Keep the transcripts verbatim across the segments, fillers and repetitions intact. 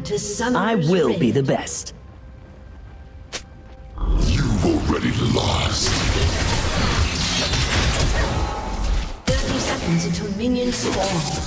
on to Summer's I will Ridge. Be the best. You've already lost. thirty seconds until minions fall.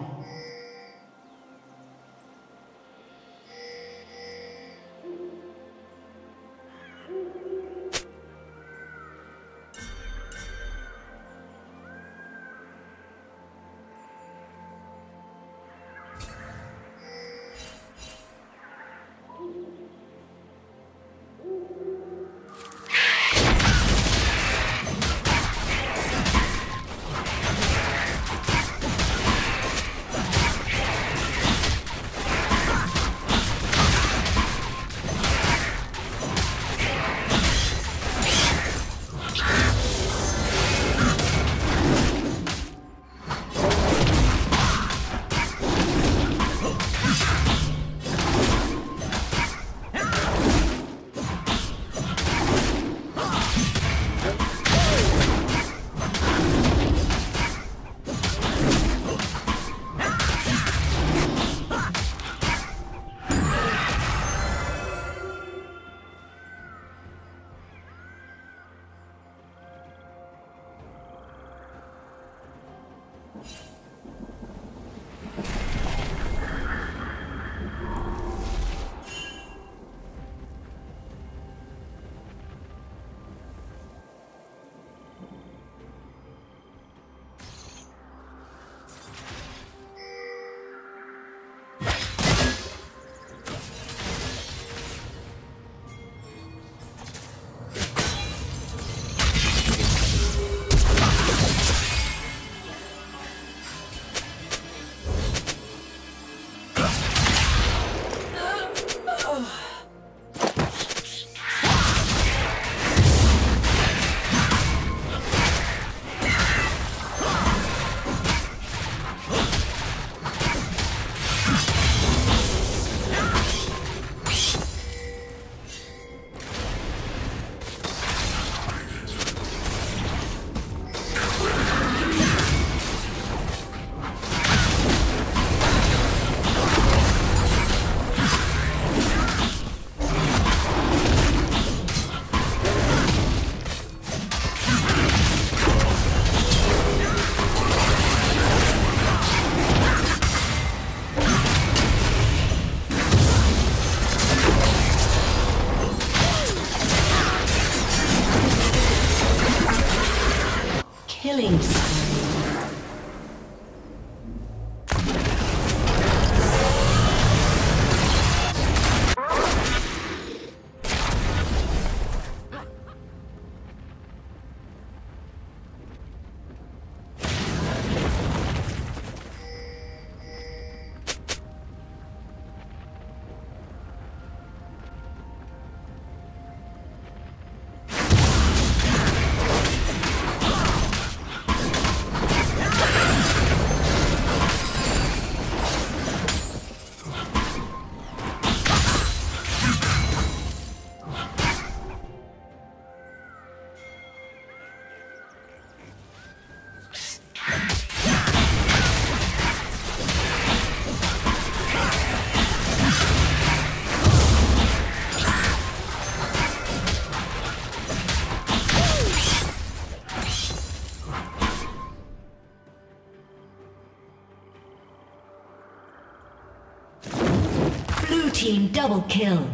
Team double kill.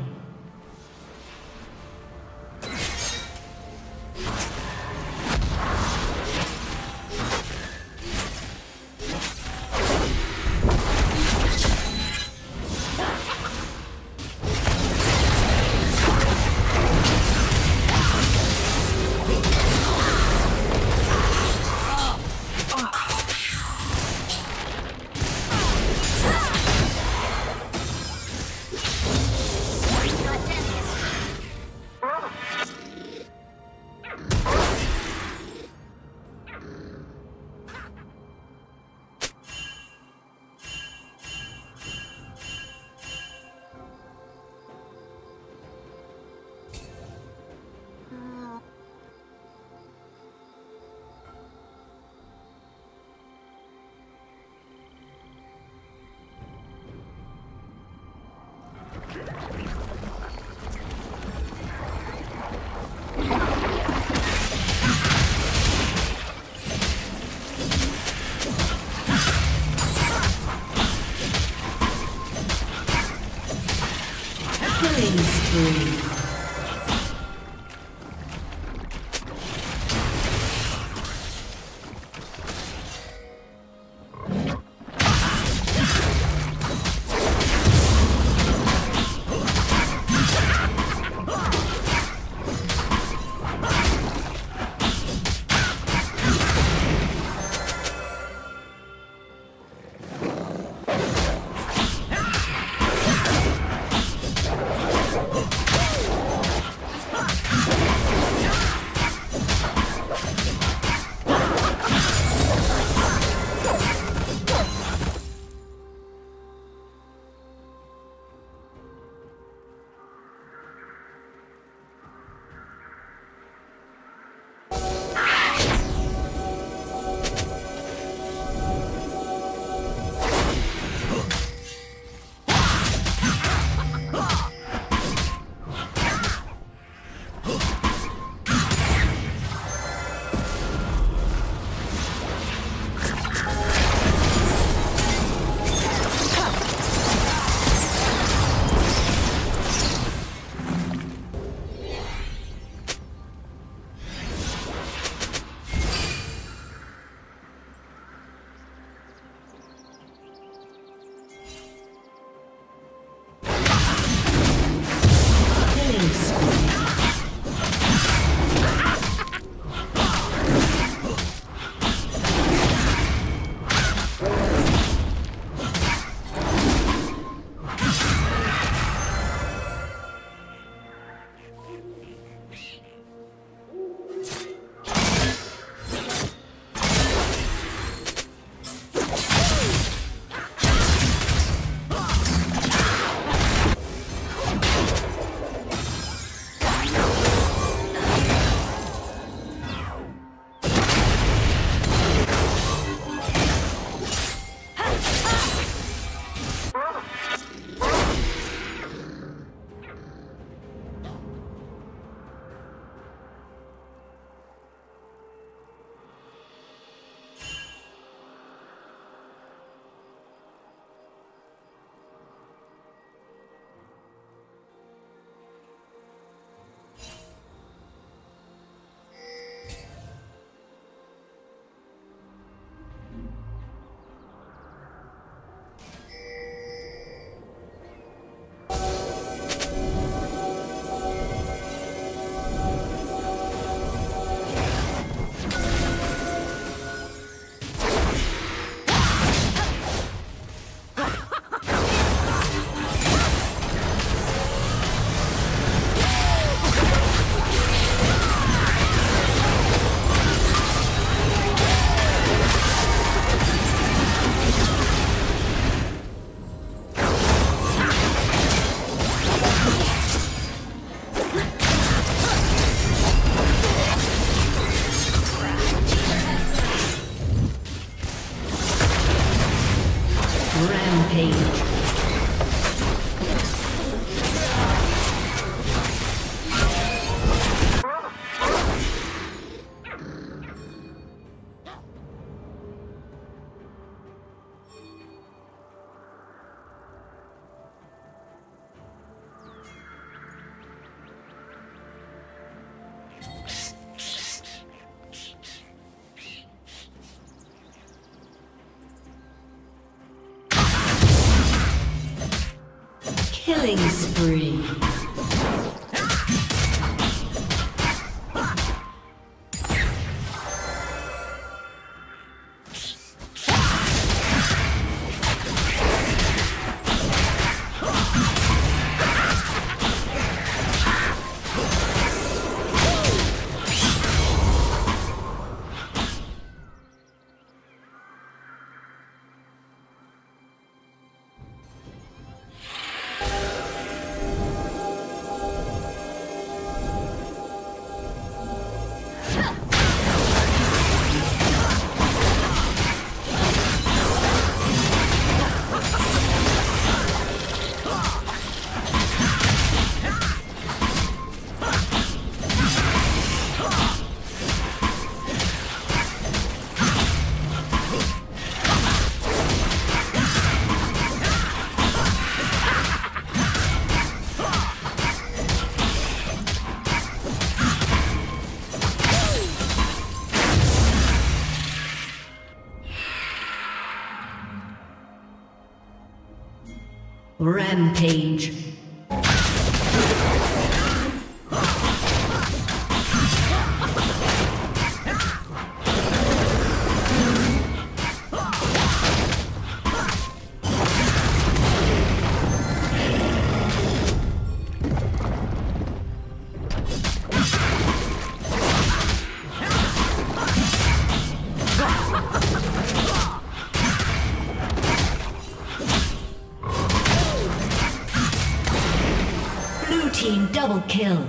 History. Killing spree. Rampage. Double kill.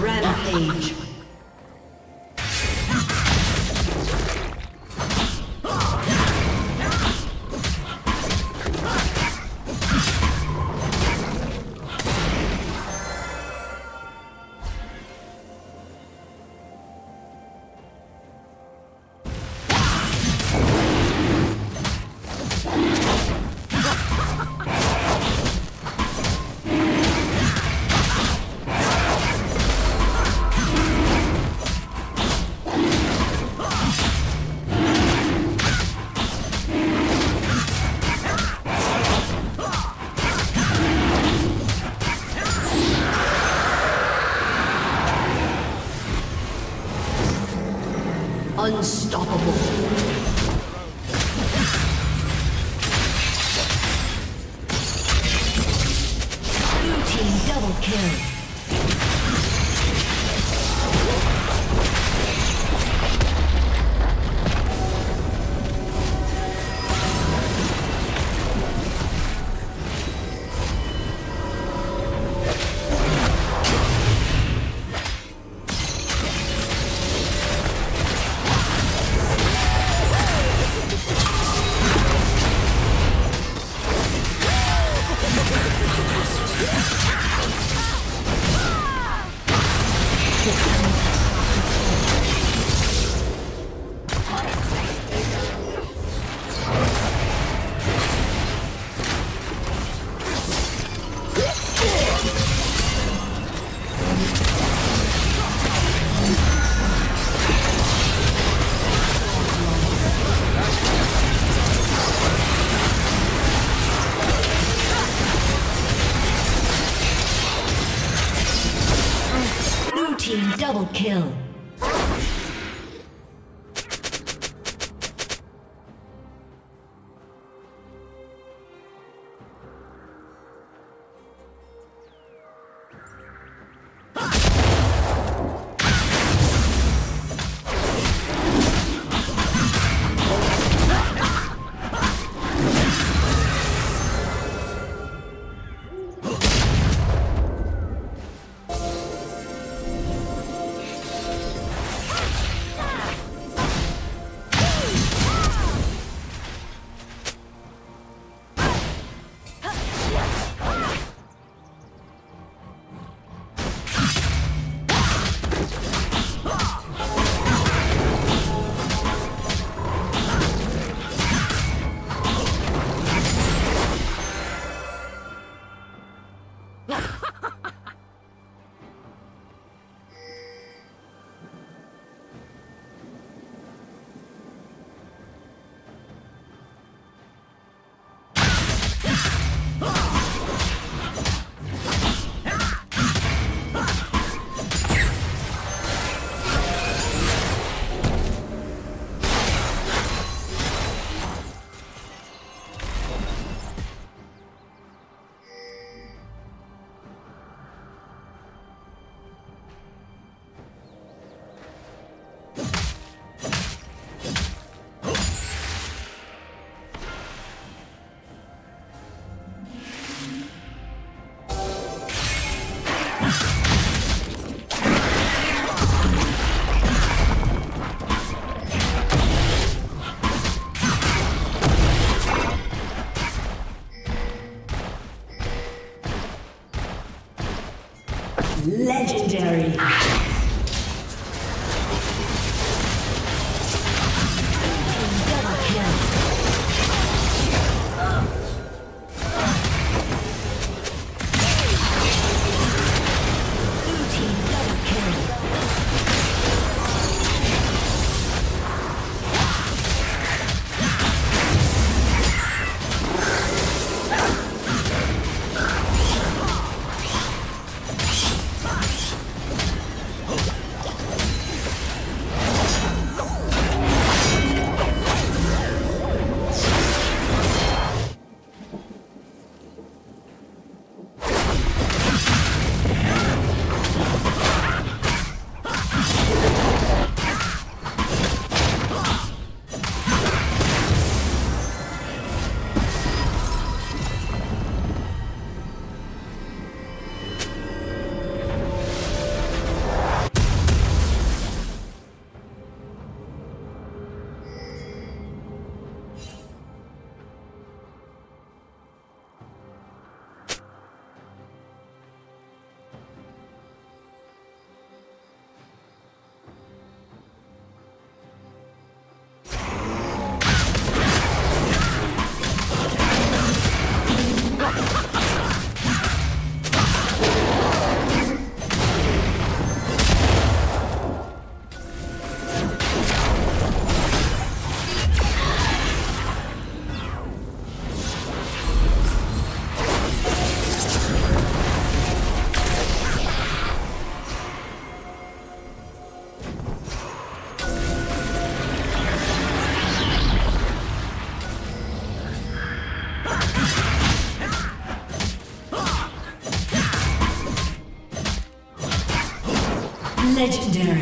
Rampage. Unstoppable. Double kill. Legendary.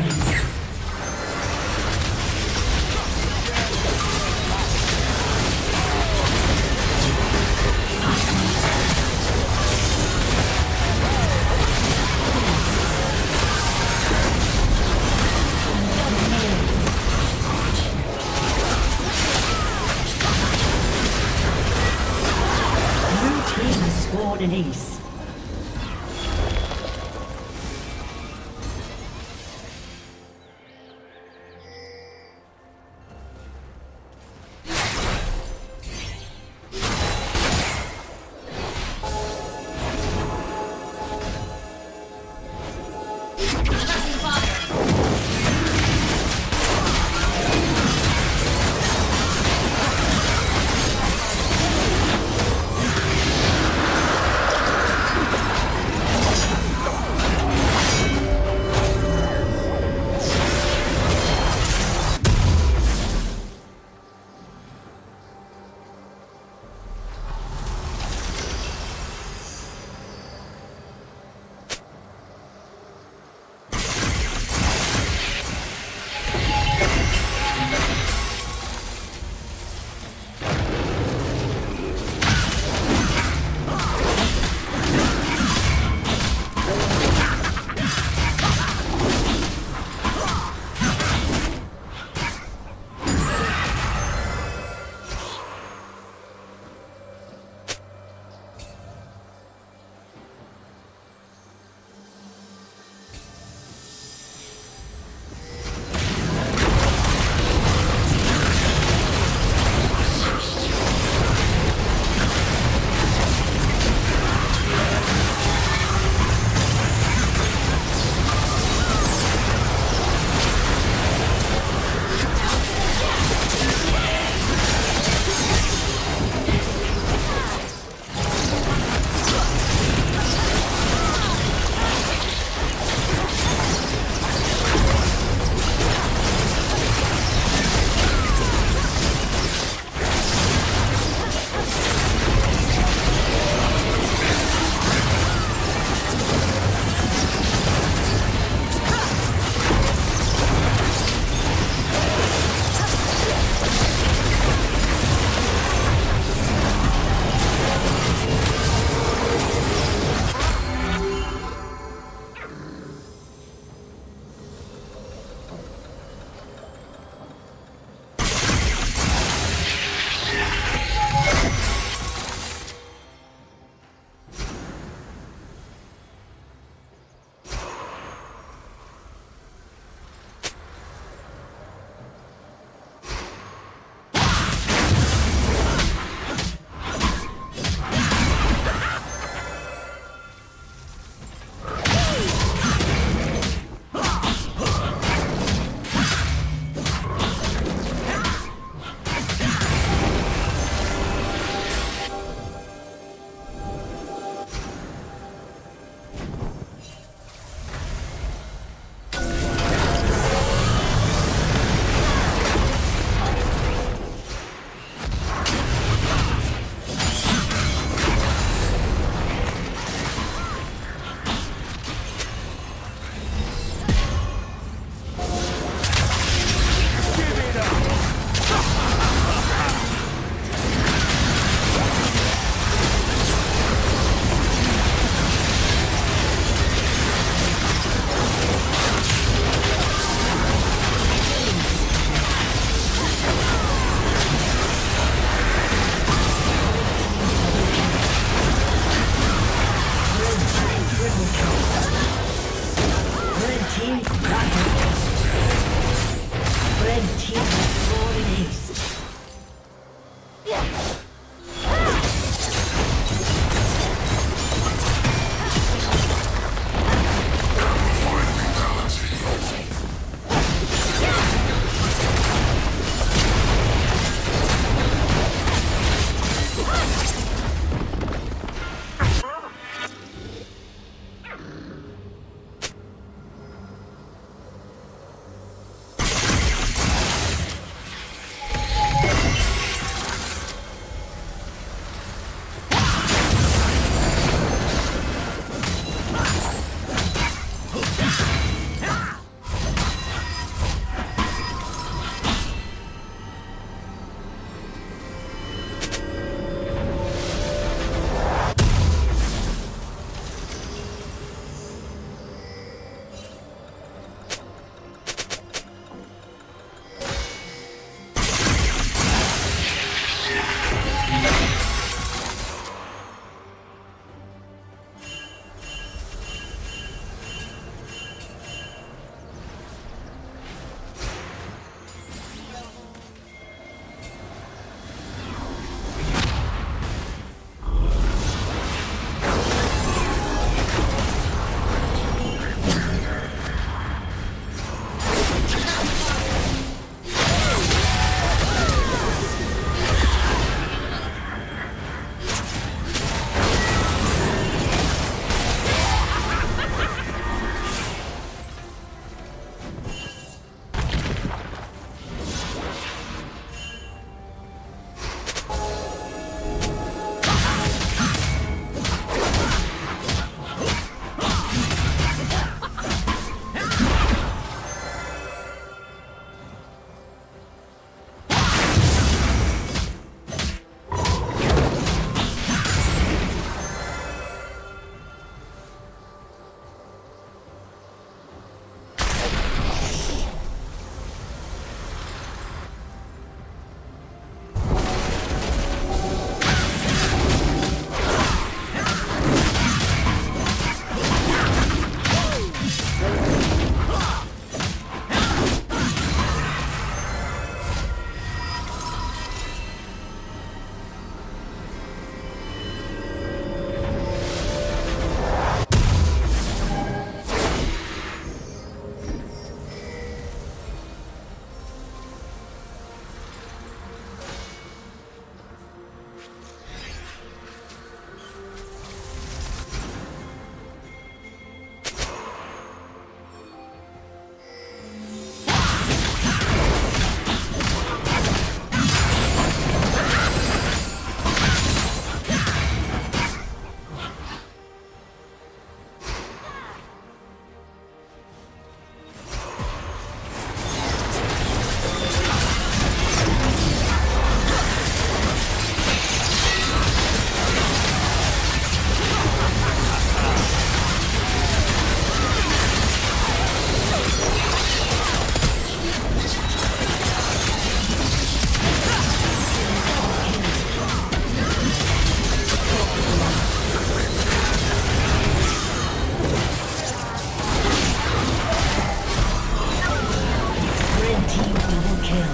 kill.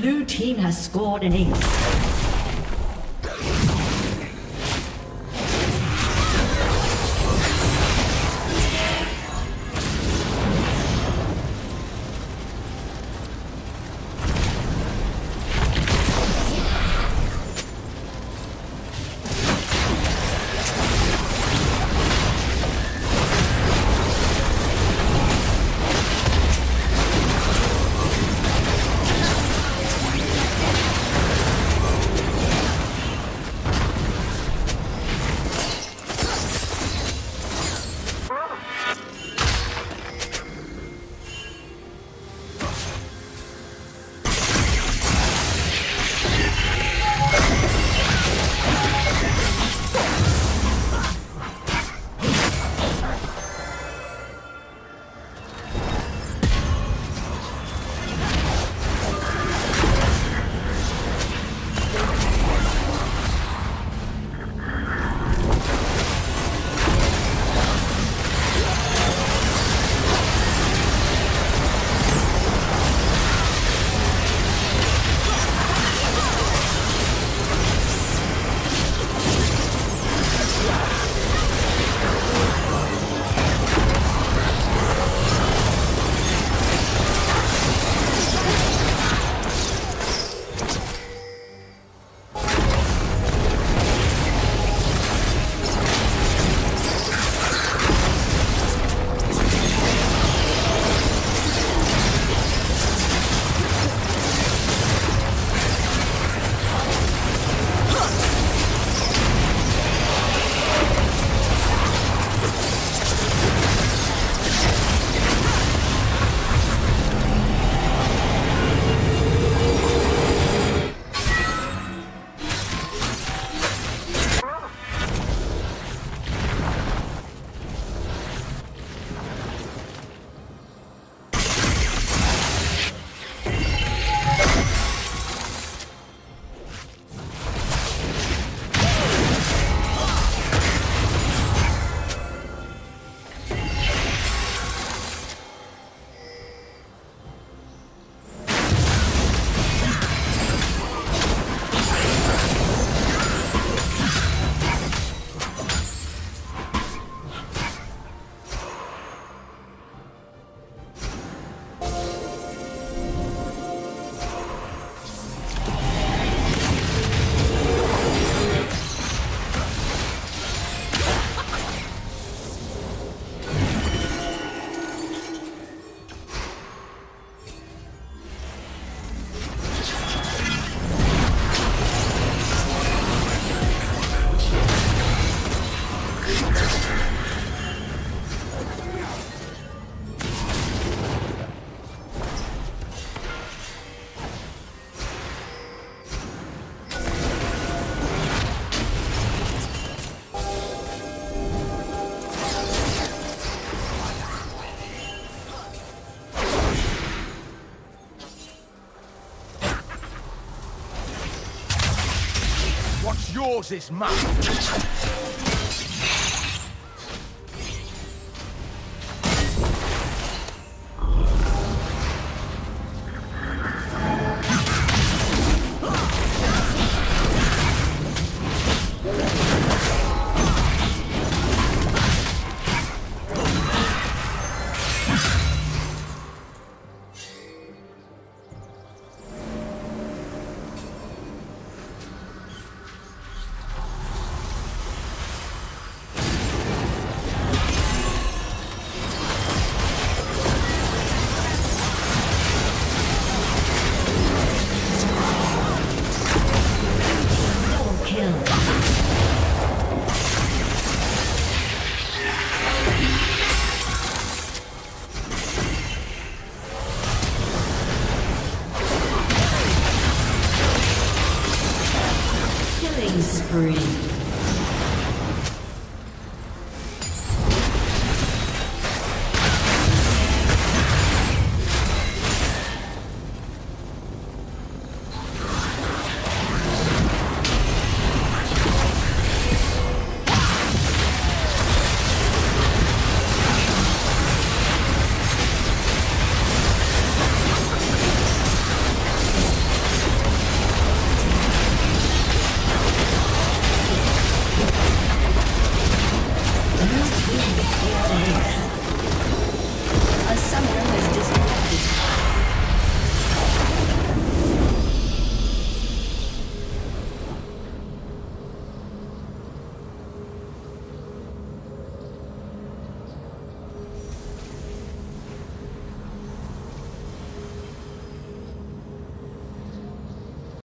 Blue team has scored an eight. Yours is mine. Spree.